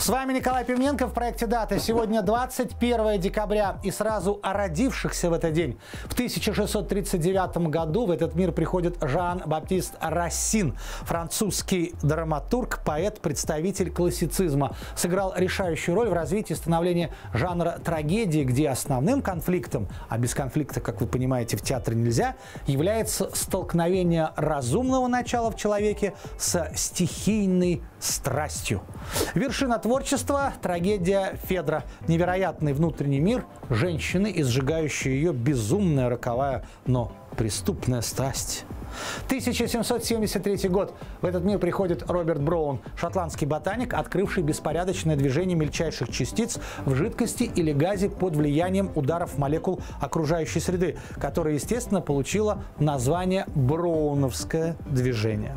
С вами Николай Пивненко в проекте «ДАТА». Сегодня 21 декабря, и сразу о родившихся в этот день. В 1639 году в этот мир приходит Жан-Баптист Рассин, французский драматург, поэт, представитель классицизма. Сыграл решающую роль в развитии и становлении жанра трагедии, где основным конфликтом, а без конфликта, как вы понимаете, в театре нельзя, является столкновение разумного начала в человеке со стихийной страстью. Вершина творчества – трагедия Федра. Невероятный внутренний мир женщины, изжигающая ее безумная, роковая, но преступная страсть. 1773 год. В этот мир приходит Роберт Броун, шотландский ботаник, открывший беспорядочное движение мельчайших частиц в жидкости или газе под влиянием ударов молекул окружающей среды, которое, естественно, получило название «Броуновское движение».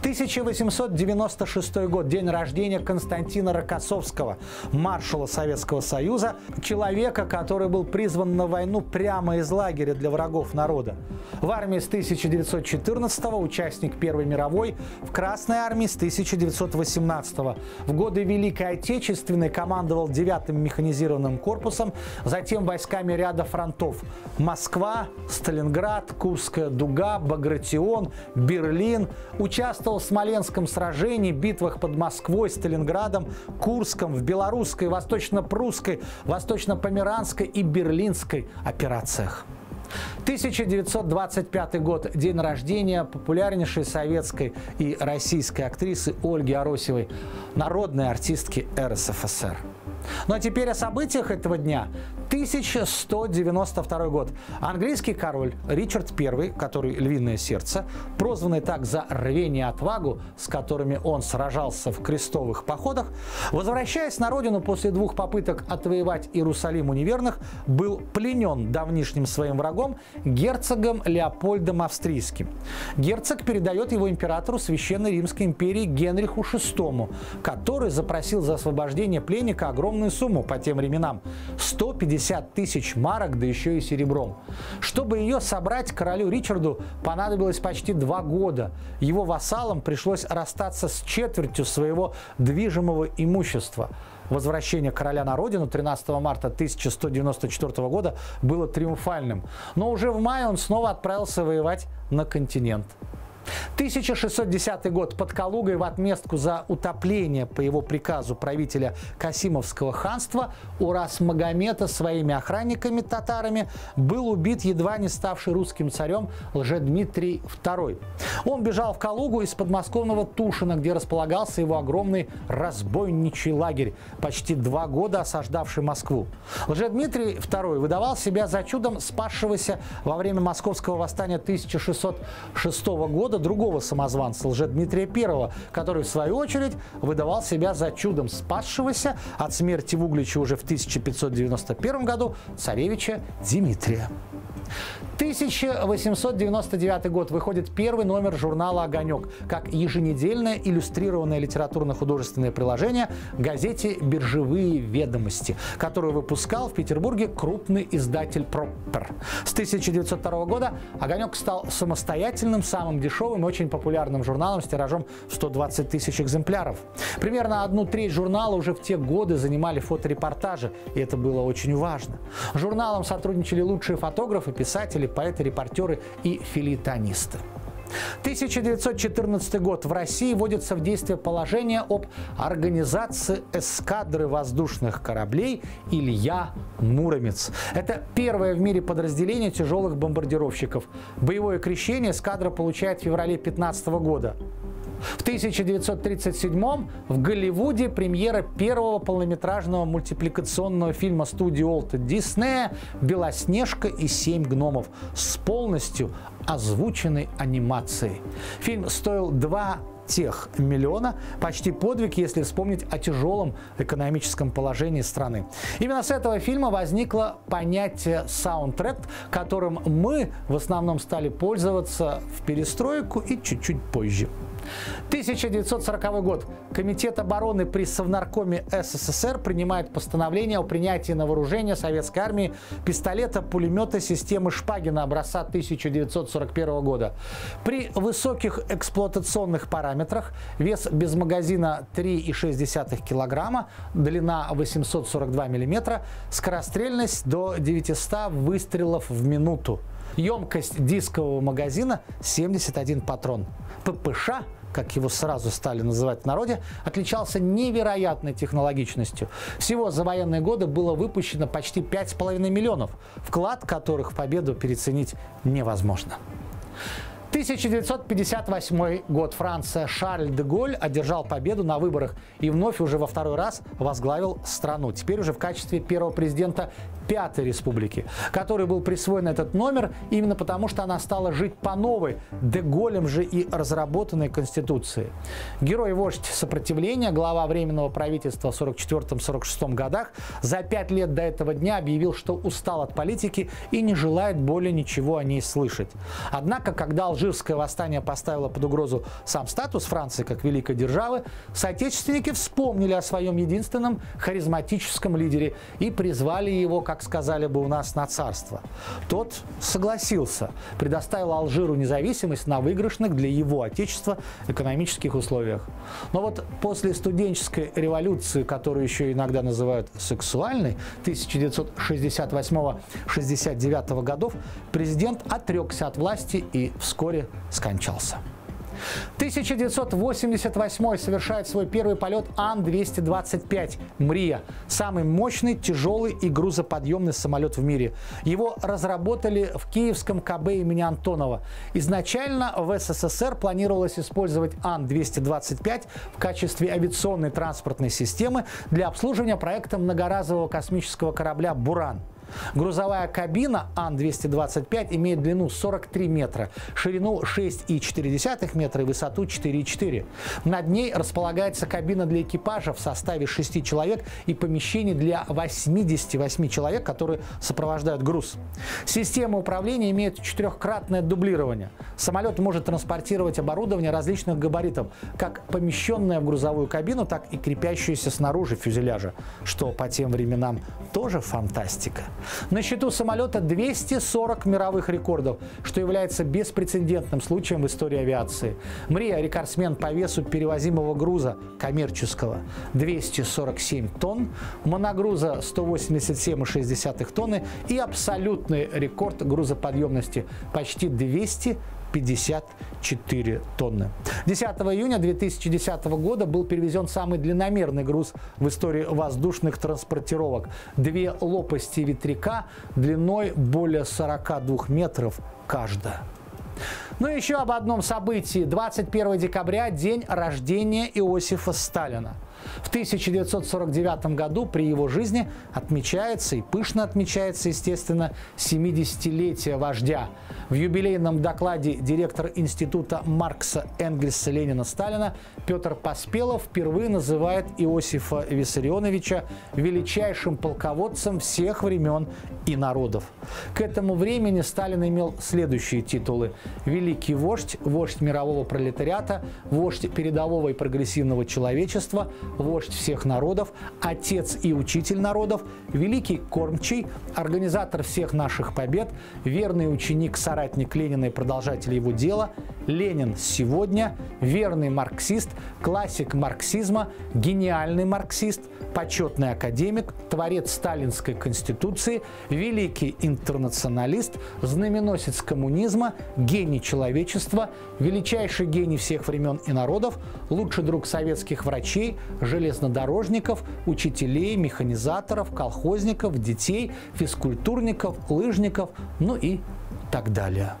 1896 год. День рождения Константина Рокоссовского, маршала Советского Союза, человека, который был призван на войну прямо из лагеря для врагов народа. В армии с 1914-го, участник Первой мировой, в Красной армии с 1918-го. В годы Великой Отечественной командовал 9-м механизированным корпусом, затем войсками ряда фронтов. Москва, Сталинград, Курская дуга, Багратион, Берлин. Участвовал в Смоленском сражении, битвах под Москвой, Сталинградом, Курском, в Белорусской, Восточно-Прусской, Восточно-Померанской и Берлинской операциях. 1925 год. День рождения популярнейшей советской и российской актрисы Ольги Аросевой, народной артистки РСФСР. Ну а теперь о событиях этого дня. 1192 год. Английский король Ричард I, который львиное сердце, прозванный так за рвение и отвагу, с которыми он сражался в крестовых походах, возвращаясь на родину после двух попыток отвоевать Иерусалим у неверных, был пленен давнишним своим врагом, герцогом Леопольдом Австрийским. Герцог передает его императору Священной Римской империи Генриху VI, который запросил за освобождение пленника огромную сумму по тем временам – 150 тысяч марок, да еще и серебром. Чтобы ее собрать, королю Ричарду понадобилось почти 2 года. Его вассалам пришлось расстаться с четвертью своего движимого имущества. Возвращение короля на родину 13 марта 1194 года было триумфальным. Но уже в мае он снова отправился воевать на континент. 1610 год. Под Калугой в отместку за утопление по его приказу правителя Касимовского ханства Урас-Магомета своими охранниками-татарами был убит едва не ставший русским царем Лжедмитрий II. Он бежал в Калугу из подмосковного Тушина, где располагался его огромный разбойничий лагерь, почти 2 года осаждавший Москву. Лжедмитрий II выдавал себя за чудом спасшегося во время московского восстания 1606 года другого самозванца, Лжедмитрия I, который, в свою очередь, выдавал себя за чудом спасшегося от смерти в Угличе уже в 1591 году царевича Дмитрия. 1899 год. Выходит первый номер журнала «Огонек» как еженедельное иллюстрированное литературно-художественное приложение газете «Биржевые ведомости», которую выпускал в Петербурге крупный издатель «Пропер». С 1902 года «Огонек» стал самостоятельным, самым дешевым и очень популярным журналом с тиражом 120 тысяч экземпляров. Примерно 1/3 журнала уже в те годы занимали фоторепортажи, и это было очень важно. С журналом сотрудничали лучшие фотографы, писатели, поэты, репортеры и филитонисты. 1914 год. В России вводится в действие положение об организации эскадры воздушных кораблей «Илья Муромец». Это первое в мире подразделение тяжелых бомбардировщиков. Боевое крещение эскадра получает в феврале 2015 года. В 1937-м в Голливуде премьера первого полнометражного мультипликационного фильма студии Уолта Диснея «Белоснежка и 7 гномов» с полностью озвученной анимацией. Фильм стоил 2 миллиона, почти подвиг, если вспомнить о тяжелом экономическом положении страны. Именно с этого фильма возникло понятие саундтрек, которым мы в основном стали пользоваться в перестройку и чуть-чуть позже. 1940 год. Комитет обороны при Совнаркоме СССР принимает постановление о принятии на вооружение советской армии пистолета, пулемета системы Шпагина образца 1941 года. При высоких эксплуатационных параметрах вес без магазина 3,6 кг, длина 842 мм, скорострельность до 900 выстрелов в минуту. Емкость дискового магазина 71 патрон. ППШ, как его сразу стали называть в народе, отличался невероятной технологичностью. Всего за военные годы было выпущено почти 5,5 миллионов, вклад которых в победу переоценить невозможно. 1958 год. Франция. Шарль де Голь одержал победу на выборах и вновь уже во второй раз возглавил страну. Теперь уже в качестве первого президента Пятой Республики, которой был присвоен этот номер именно потому, что она стала жить по новой, де Голем же и разработанной Конституции. Герой-вождь сопротивления, глава Временного правительства в 1944-1946 годах, за 5 лет до этого дня объявил, что устал от политики и не желает более ничего о ней слышать. Однако, когда алжирское восстание поставило под угрозу сам статус Франции как великой державы, соотечественники вспомнили о своем единственном харизматическом лидере и призвали его, как сказали бы у нас, на царство. Тот согласился, предоставил Алжиру независимость на выигрышных для его отечества экономических условиях. Но вот после студенческой революции, которую еще иногда называют сексуальной, 1968-69 годов, президент отрекся от власти и вскоре скончался. 1988 совершает свой первый полет Ан-225 «Мрия», самый мощный, тяжелый и грузоподъемный самолет в мире. Его разработали в киевском КБ имени Антонова. Изначально в СССР планировалось использовать Ан-225 в качестве авиационной транспортной системы для обслуживания проекта многоразового космического корабля «Буран». Грузовая кабина Ан-225 имеет длину 43 метра, ширину 6,4 метра и высоту 4,4. Над ней располагается кабина для экипажа в составе 6 человек и помещение для 88 человек, которые сопровождают груз. Система управления имеет 4-кратное дублирование. Самолет может транспортировать оборудование различных габаритов, как помещенное в грузовую кабину, так и крепящееся снаружи фюзеляжа, что по тем временам тоже фантастика. На счету самолета 240 мировых рекордов, что является беспрецедентным случаем в истории авиации. Мрия – рекордсмен по весу перевозимого груза коммерческого 247 тонн, моногруза 187,6 тонны и абсолютный рекорд грузоподъемности почти 254 тонны. 10 июня 2010 года был перевезен самый длинномерный груз в истории воздушных транспортировок. 2 лопасти ветряка длиной более 42 метров каждая. Ну и еще об одном событии. 21 декабря – день рождения Иосифа Сталина. В 1949 году при его жизни отмечается и пышно отмечается, естественно, 70-летие вождя. В юбилейном докладе директор Института Маркса, Энгельса, Ленина, Сталина Петр Поспелов впервые называет Иосифа Виссарионовича величайшим полководцем всех времен и народов. К этому времени Сталин имел следующие титулы: великий вождь, вождь мирового пролетариата, вождь передового и прогрессивного человечества, вождь всех народов, отец и учитель народов, великий кормчий, организатор всех наших побед, верный ученик, соратник Ленина и продолжатель его дела, Ленин сегодня, верный марксист, классик марксизма, гениальный марксист, почетный академик, творец сталинской конституции, великий интернационалист, знаменосец коммунизма, гений человечества, величайший гений всех времен и народов, лучший друг советских врачей, железнодорожников, учителей, механизаторов, колхозников, детей, физкультурников, лыжников, ну и так далее.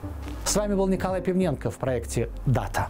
С вами был Николай Пивненко в проекте «ДАТА».